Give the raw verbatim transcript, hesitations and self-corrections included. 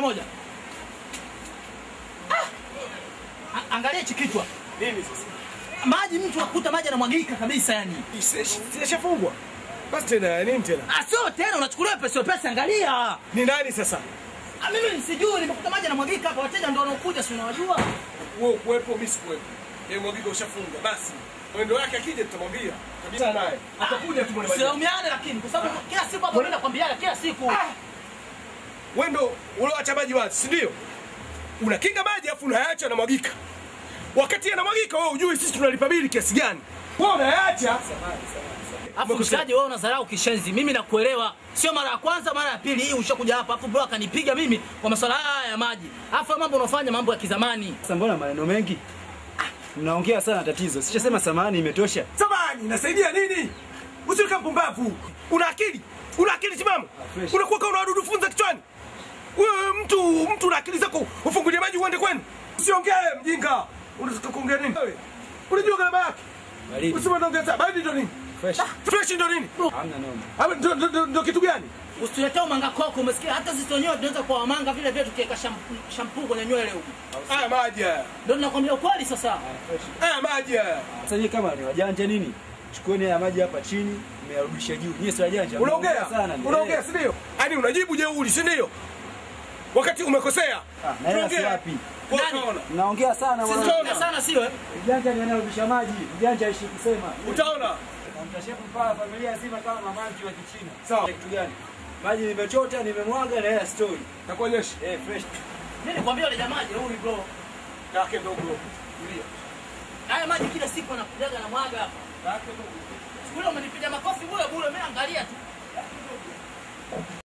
moja. Ah! Angalia hichi kichwa. Nini sasa? Maji mtu akuta maji yanamwagika kabisa yani. Ishafungwa. Basi tena nini tena? Ah sio tena unachukulia pesa pesa angalia. Ni nani sasa? Ah mimi nisijui nimekuta maji yanamwagika hapa wateja ndio wanaokuja si unawajua. Wewe kuepo mimi sikuepo. Yeye mwagika ushafunga basi. Mwendo wake akija tutamwambia kabisa naye. Atakuja tu mwanadamu. Usilaumiane lakini kwa sababu kila siku hapa unaenda kwambiana kila siku. Wewe ndo uloacha maji wazi, si ndio? Unakinga maji afu unaacha na mwagika. Wakati yanamwagika wewe hujui sisi tunalipa bili kiasi gani. Wewe unaacha. Afu usaje wewe unadharau kishenzi. Mimi nakuelewa. Sio mara ya kwanza, mara ya pili hii ushakuja hapa. Afu bro akanipiga mimi kwa masuala haya ya maji. Afu mambo unafanya mambo ya kizamani. Sasa mbona maneno mengi? Mnaongea sana tatizo. Sichasema samani imetosha. Samani inasaidia nini? Usiwe mpumbavu. Una akili? Una akili timamu? Unakuwa kama unadudu funza kichwani. Wewe mtu mtu una akili zako ufungulie maji uende kwenu. Usiongee mjinga. Unataka kuongea nini wewe? Unajua gharama yake. Usisema unaongea sana. Baridi ndo nini? Fresh. Fresh ndo nini? Hamna noma. Hapo ndo kitu gani? Usitulete manga koko umesikia hata sisi wenyewe tunaweza kwa manga vile vile tukiweka shampoo kwenye nywele huko. Haya maji haya. Ndio ninakwambia ukweli sasa. Haya maji haya. Sasa hivi kama ni wajanja nini? Chukueni haya maji hapa chini, mmearudisha juu. Nyinyi si wajanja. Unaongea sana. Unaongea si ndio? Yaani unajibu jeuri si ndio? Wakati umekosea. Ah, naongea wapi? Unaona? Naongea sana mwana. Sitaona sana sio eh? Mjanja ni anarudisha maji, mjanja haishi kusema. Utaona. Mtashepa mpaka familia nzima kama mamanki wa Kichina. Sawa. Kitu gani? Maji nimechota, nimemwaga na haya story. Nakuonyesha. Eh, fresh. Mimi nikwambia wale jamaa huyu bro. Kake ndo bro. Kulia. Haya maji kila siku anapiga na mwaga hapa. Kake ndo. Sikula umenipiga makofi bure bure, mimi angalia tu.